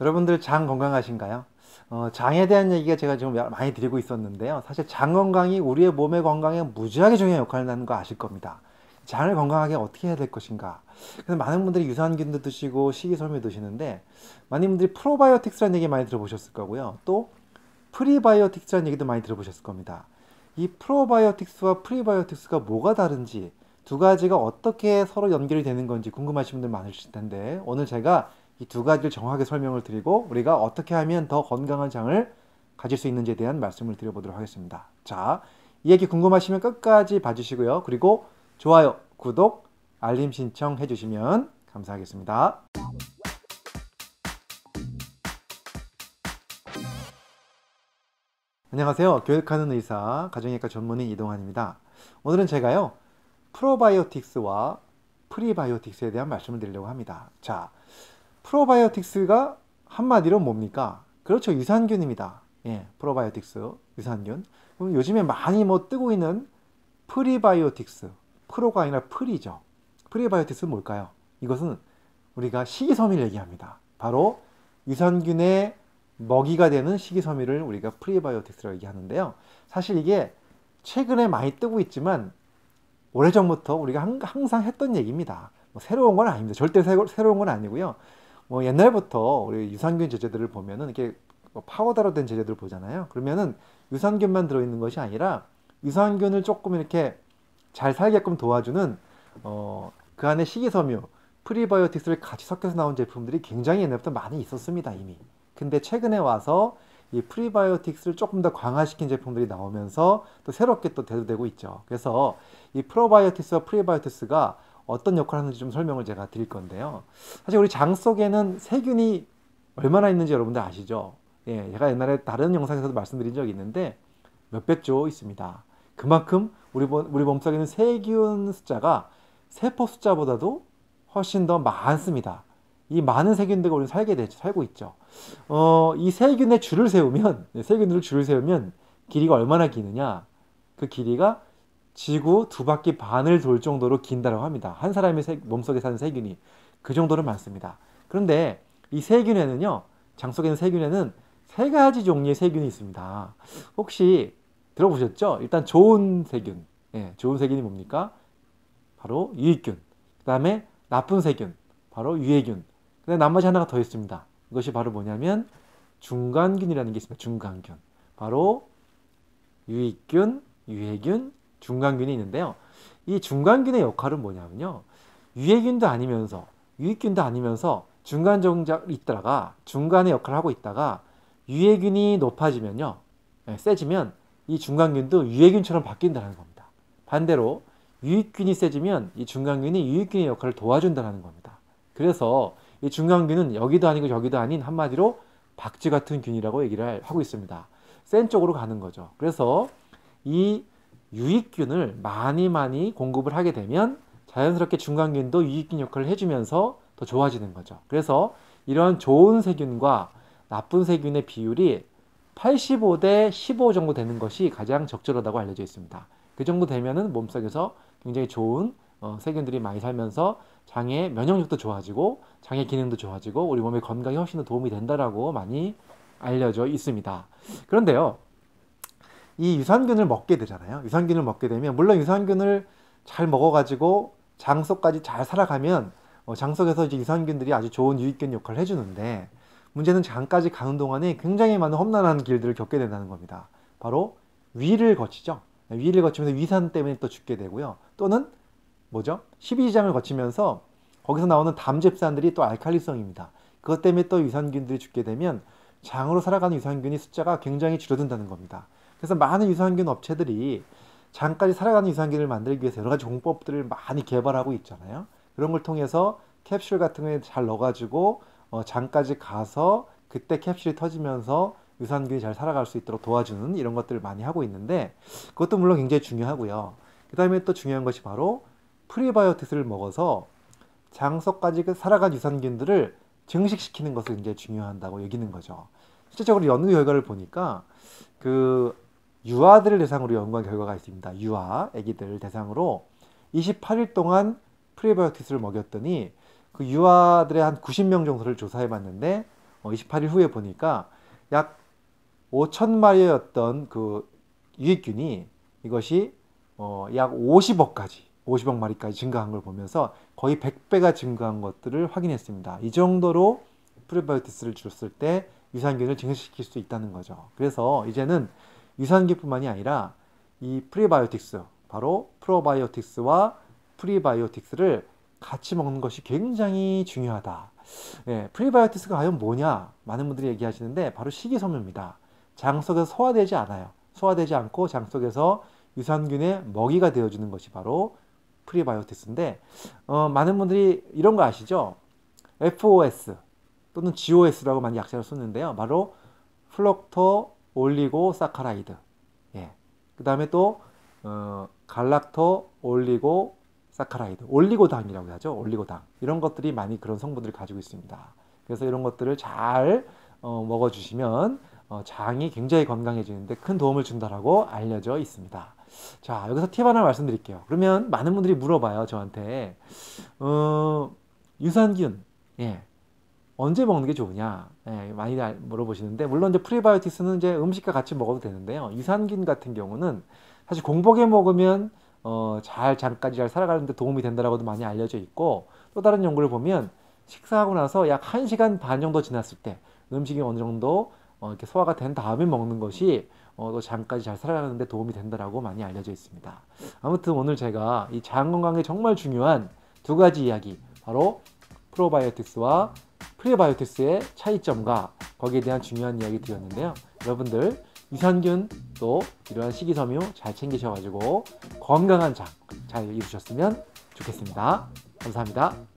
여러분들 장 건강하신가요? 장에 대한 얘기가 제가 지금 많이 드리고 있었는데요. 사실 장 건강이 우리의 몸의 건강에 무지하게 중요한 역할을 하는 거 아실 겁니다. 장을 건강하게 어떻게 해야 될 것인가. 그래서 많은 분들이 유산균도 드시고 식이섬유 드시는데, 많은 분들이 프로바이오틱스라는 얘기 많이 들어보셨을 거고요. 또 프리바이오틱스라는 얘기도 많이 들어보셨을 겁니다. 이 프로바이오틱스와 프리바이오틱스가 뭐가 다른지, 두 가지가 어떻게 서로 연결이 되는 건지 궁금하신 분들 많으실 텐데, 오늘 제가 이 두 가지를 정확하게 설명을 드리고 우리가 어떻게 하면 더 건강한 장을 가질 수 있는지에 대한 말씀을 드려보도록 하겠습니다. 자, 이 얘기 궁금하시면 끝까지 봐주시고요. 그리고 좋아요, 구독, 알림 신청해 주시면 감사하겠습니다. 안녕하세요. 교육하는 의사, 가정의학과 전문의 이동환입니다. 오늘은 제가요, 프로바이오틱스와 프리바이오틱스에 대한 말씀을 드리려고 합니다. 자, 프로바이오틱스가 한마디로 뭡니까? 그렇죠, 유산균입니다. 예, 프로바이오틱스, 유산균. 그럼 요즘에 많이 뜨고 있는 프리바이오틱스, 프로가 아니라 프리죠. 프리바이오틱스는 뭘까요? 이것은 우리가 식이섬유를 얘기합니다. 바로 유산균의 먹이가 되는 식이섬유를 우리가 프리바이오틱스라고 얘기하는데요. 사실 이게 최근에 많이 뜨고 있지만 오래전부터 우리가 항상 했던 얘기입니다. 새로운 건 아닙니다. 절대 새로운 건 아니고요. 옛날부터 우리 유산균 제제들을 보면은 이렇게 파우더로 된 제제들을 보잖아요. 그러면은 유산균만 들어있는 것이 아니라 유산균을 조금 이렇게 잘 살게끔 도와주는 그 안에 식이섬유, 프리바이오틱스를 같이 섞여서 나온 제품들이 굉장히 옛날부터 많이 있었습니다, 이미. 근데 최근에 와서 이 프리바이오틱스를 조금 더 강화시킨 제품들이 나오면서 또 새롭게 또 대두되고 있죠. 그래서 이 프로바이오틱스와 프리바이오틱스가 어떤 역할을 하는지 좀 설명을 제가 드릴 건데요. 사실 우리 장 속에는 세균이 얼마나 있는지 여러분들 아시죠? 예, 제가 옛날에 다른 영상에서도 말씀드린 적이 있는데 몇백 조 있습니다. 그만큼 우리 몸속에 있는 세균 숫자가 세포 숫자보다도 훨씬 더 많습니다. 이 많은 세균들과 우리는 살고 있죠. 이 세균의 줄을 세우면, 길이가 얼마나 기느냐? 그 길이가 지구 2바퀴 반을 돌 정도로 긴다고 합니다. 한 사람의 몸속에 사는 세균이 그 정도로 많습니다. 그런데 이 세균에는요, 장 속에 있는 세균에는 세 가지 종류의 세균이 있습니다. 혹시 들어보셨죠? 일단 좋은 세균. 예, 좋은 세균이 뭡니까? 바로 유익균. 그 다음에 나쁜 세균, 바로 유해균. 근데 나머지 하나가 더 있습니다. 이것이 바로 뭐냐면 중간균이라는 게 있습니다. 중간균. 바로 유익균, 유해균, 중간균이 있는데요. 이 중간균의 역할은 뭐냐면요, 유해균도 아니면서 유익균도 아니면서 중간 정작 있다가 중간의 역할을 하고 있다가 유해균이 높아지면요, 세지면 이 중간균도 유해균처럼 바뀐다는 겁니다. 반대로 유익균이 세지면 이 중간균이 유익균의 역할을 도와준다는 겁니다. 그래서 이 중간균은 여기도 아니고 저기도 아닌, 한마디로 박쥐 같은 균이라고 얘기를 하고 있습니다. 센 쪽으로 가는 거죠. 그래서 이 유익균을 많이 공급을 하게 되면 자연스럽게 중간균도 유익균 역할을 해주면서 더 좋아지는 거죠. 그래서 이러한 좋은 세균과 나쁜 세균의 비율이 85대 15 정도 되는 것이 가장 적절하다고 알려져 있습니다. 그 정도 되면은 몸속에서 굉장히 좋은 세균들이 많이 살면서 장의 면역력도 좋아지고 장의 기능도 좋아지고 우리 몸의 건강에 훨씬 더 도움이 된다라고 많이 알려져 있습니다. 그런데요, 이 유산균을 먹게 되잖아요. 유산균을 먹게 되면, 물론 유산균을 잘 먹어가지고 장 속까지 잘 살아가면 장 속에서 이제 유산균들이 아주 좋은 유익균 역할을 해주는데, 문제는 장까지 가는 동안에 굉장히 많은 험난한 길들을 겪게 된다는 겁니다. 바로 위를 거치죠. 위를 거치면서 위산 때문에 또 죽게 되고요. 또는 뭐죠? 12지장을 거치면서 거기서 나오는 담즙산들이 또 알칼리성입니다. 그것 때문에 또 유산균들이 죽게 되면 장으로 살아가는 유산균이 숫자가 굉장히 줄어든다는 겁니다. 그래서 많은 유산균 업체들이 장까지 살아가는 유산균을 만들기 위해서 여러 가지 공법들을 많이 개발하고 있잖아요. 그런 걸 통해서 캡슐 같은 거에 잘 넣어가지고 장까지 가서 그때 캡슐이 터지면서 유산균이 잘 살아갈 수 있도록 도와주는 이런 것들을 많이 하고 있는데, 그것도 물론 굉장히 중요하고요. 그 다음에 또 중요한 것이 바로 프리바이오틱스를 먹어서 장 속까지 살아간 유산균들을 증식시키는 것을 굉장히 중요하다고 여기는 거죠. 실제적으로 연구 결과를 보니까 그 유아들을 대상으로 연구한 결과가 있습니다. 유아, 아기들을 대상으로 28일 동안 프리바이오틱스를 먹였더니 그 유아들의 한 90명 정도를 조사해 봤는데 28일 후에 보니까 약 5,000마리였던 그 유익균이 이것이 약 50억 마리까지 증가한 걸 보면서 거의 100배가 증가한 것들을 확인했습니다. 이 정도로 프리바이오틱스를 줬을 때 유산균을 증식시킬 수 있다는 거죠. 그래서 이제는 유산균뿐만이 아니라 이 프리바이오틱스, 바로 프로바이오틱스와 프리바이오틱스를 같이 먹는 것이 굉장히 중요하다. 예, 프리바이오틱스가 과연 뭐냐? 많은 분들이 얘기하시는데 바로 식이섬유입니다. 장 속에서 소화되지 않아요. 소화되지 않고 장 속에서 유산균의 먹이가 되어주는 것이 바로 프리바이오틱스인데 많은 분들이 이런 거 아시죠? FOS 또는 GOS라고 많이 약자를 썼는데요. 바로 플럭토올리고사카라이드, 예. 그 다음에 또 갈락토올리고사카라이드, 올리고당이라고 하죠. 올리고당, 이런 것들이 많이 그런 성분들을 가지고 있습니다. 그래서 이런 것들을 잘 먹어주시면 장이 굉장히 건강해지는데 큰 도움을 준다라고 알려져 있습니다. 자, 여기서 팁 하나 말씀드릴게요. 그러면 많은 분들이 물어봐요, 저한테. 유산균, 예, 언제 먹는 게 좋으냐, 예, 많이 물어보시는데, 물론 이제 프리바이오틱스는 이제 음식과 같이 먹어도 되는데요. 유산균 같은 경우는 사실 공복에 먹으면 잘 장까지 잘 살아가는데 도움이 된다라고도 많이 알려져 있고, 또 다른 연구를 보면 식사하고 나서 약 1시간 반 정도 지났을 때 음식이 어느 정도 이렇게 소화가 된 다음에 먹는 것이 또 장까지 잘 살아가는데 도움이 된다라고 많이 알려져 있습니다. 아무튼 오늘 제가 이 장 건강에 정말 중요한 두 가지 이야기, 바로 프로바이오틱스와 프리바이오틱스의 차이점과 거기에 대한 중요한 이야기 드렸는데요. 여러분들 유산균 또 이러한 식이섬유 잘 챙기셔가지고 건강한 장 잘 이루셨으면 좋겠습니다. 감사합니다.